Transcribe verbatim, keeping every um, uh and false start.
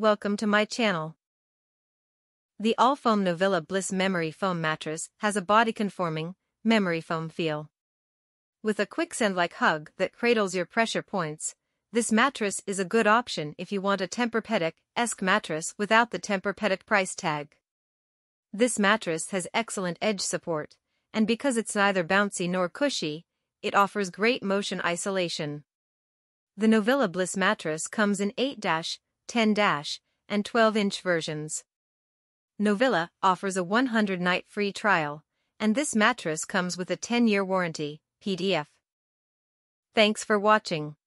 Welcome to my channel. The all-foam Novilla Bliss Memory Foam Mattress has a body-conforming, memory foam feel. With a quicksand-like hug that cradles your pressure points, this mattress is a good option if you want a Tempur-Pedic-esque mattress without the Tempur-Pedic price tag. This mattress has excellent edge support, and because it's neither bouncy nor cushy, it offers great motion isolation. The Novilla Bliss mattress comes in eight, ten, and twelve inch versions. Novilla offers a one hundred night free trial, and this mattress comes with a ten year warranty, P D F. Thanks for watching.